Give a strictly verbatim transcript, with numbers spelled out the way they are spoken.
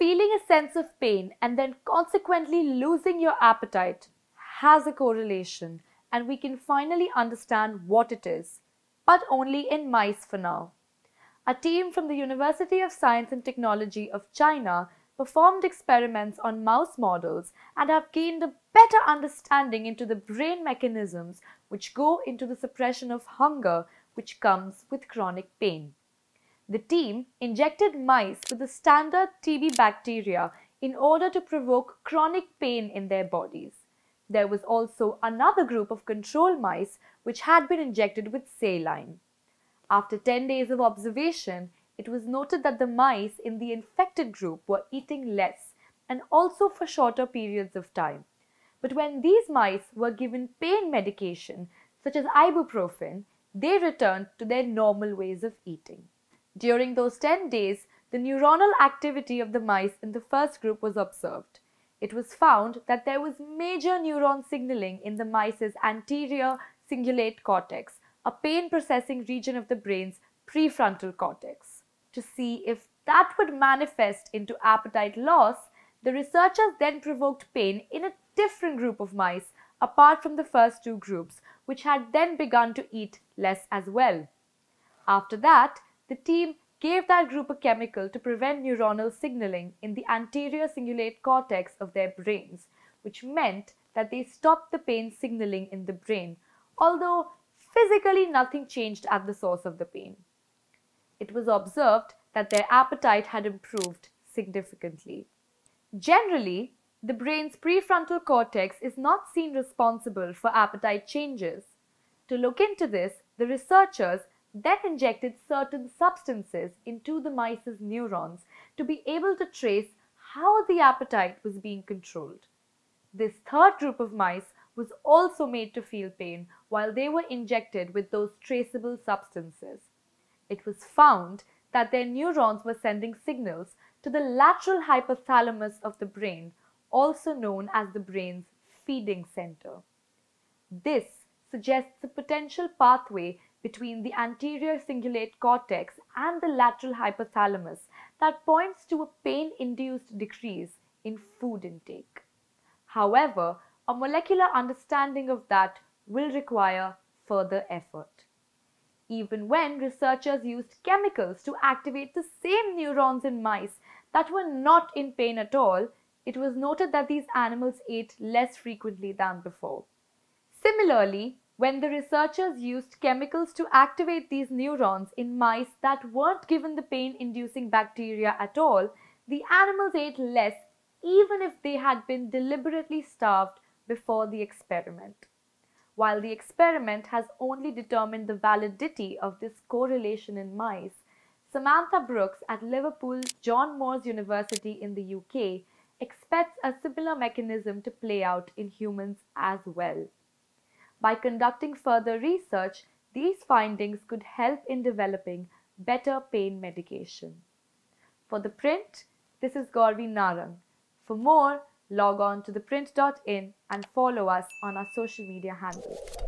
feeling a sense of pain and then consequently losing your appetite has a correlation, and we can finally understand what it is, but only in mice for now. A team from the University of Science and Technology of China performed experiments on mouse models and have gained a better understanding into the brain mechanisms which go into the suppression of hunger, which comes with chronic pain. The team injected mice with the standard T B bacteria in order to provoke chronic pain in their bodies. There was also another group of control mice which had been injected with saline. After ten days of observation, it was noted that the mice in the infected group were eating less and also for shorter periods of time. But when these mice were given pain medication such as ibuprofen, they returned to their normal ways of eating. During those ten days, the neuronal activity of the mice in the first group was observed. It was found that there was major neuron signaling in the mice's anterior cingulate cortex, a pain-processing region of the brain's prefrontal cortex. To see if that would manifest into appetite loss, the researchers then provoked pain in a different group of mice, apart from the first two groups, which had then begun to eat less as well. After that, the team gave that group a chemical to prevent neuronal signaling in the anterior cingulate cortex of their brains, which meant that they stopped the pain signaling in the brain, although physically nothing changed at the source of the pain. It was observed that their appetite had improved significantly. Generally, the brain's prefrontal cortex is not seen responsible for appetite changes. To look into this, the researchers then injected certain substances into the mice's neurons to be able to trace how the appetite was being controlled. This third group of mice was also made to feel pain while they were injected with those traceable substances. It was found that their neurons were sending signals to the lateral hypothalamus of the brain, also known as the brain's feeding center. This suggests a potential pathway between the anterior cingulate cortex and the lateral hypothalamus that points to a pain-induced decrease in food intake. However, a molecular understanding of that will require further effort. Even when researchers used chemicals to activate the same neurons in mice that were not in pain at all, it was noted that these animals ate less frequently than before. Similarly, when the researchers used chemicals to activate these neurons in mice that weren't given the pain-inducing bacteria at all, the animals ate less even if they had been deliberately starved before the experiment. While the experiment has only determined the validity of this correlation in mice, Samantha Brooks at Liverpool's John Moores University in the U K expects a similar mechanism to play out in humans as well. By conducting further research, these findings could help in developing better pain medication. For The Print, this is Gaurvi Narang. For more, log on to the print dot in and follow us on our social media handles.